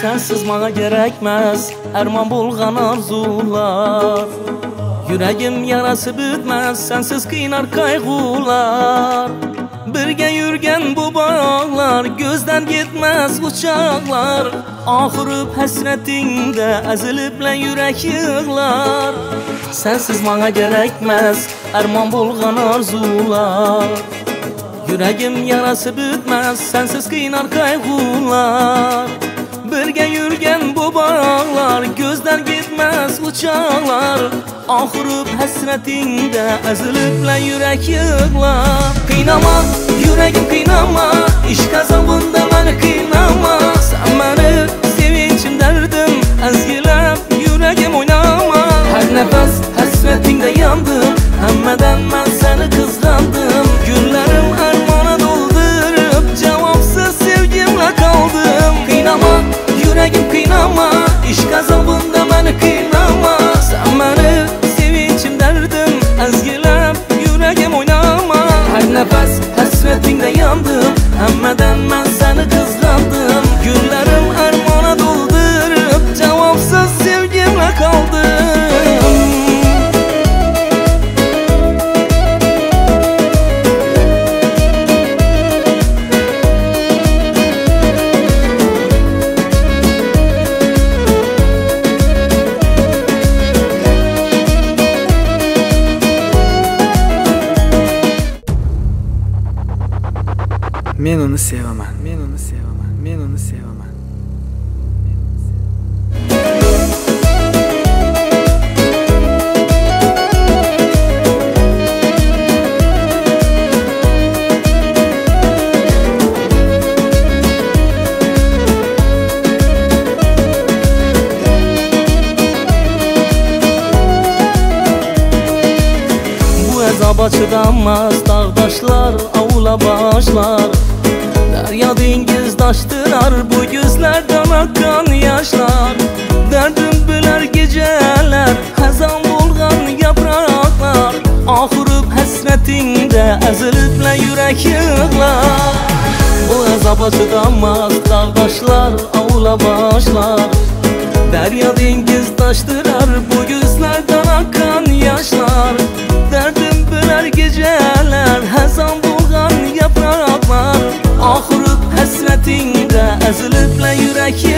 Sensiz mana gerekmez erman bulgan arzular. Yüreğim yarası bitmez, sensiz kıynar kaygılar. Birge yürgen bu bağlar, gözden gitmez uçaklar. Ahırıp hasretinde eziliple yürek yığlar. Sensiz mana gerekmez erman bulgan arzular. Yüreğim yarası bitmez, sensiz kıynar kaygılar. Birge yürgen bu bağlar, gözden gitmez uçaklar. Ahırıp hasretinde eziliple yürek yığlar. Qiynama yüreğim qiynama, iş kazanında beni qiynama. Sen beni sevinçim derdim, ezgilem yüreğim oynama. Her nefes hasretinde yandım, hemmeden ben seni kızgandım. Günlerim armana doldurup cevapsız sevgimle kaldım. Qiynama yüreğim qiynama, iş kazanında beni qiynama. Sen beni sevinçim derdim, ezgilem yüreğim oynama. Her nefes hasretinde yandım, hemmeden ben seni kızgandım. Günlerim armana doldurup cevapsız sevgimle kaldım. Men uni sevaman, men uni sevaman, men uni sevaman. Bu azaba çıdanmaz, dağdaşlar avula başlar. Darya dengiz daştırar, bu gözlerden akkan yaşlar. Derdim biler geceler, hazan bulgan yapraklar. Ahırıp hasretinde eziliple yürek yığlar. Bu azaba çıdanmaz, dağdaşlar avula başlar. Darya dengiz daştırar, bu gözlerden akkan yaşlar. Derdim biler geceler, hazan bulgan yapraklar. Ahırıp hasretinde eziliple yürek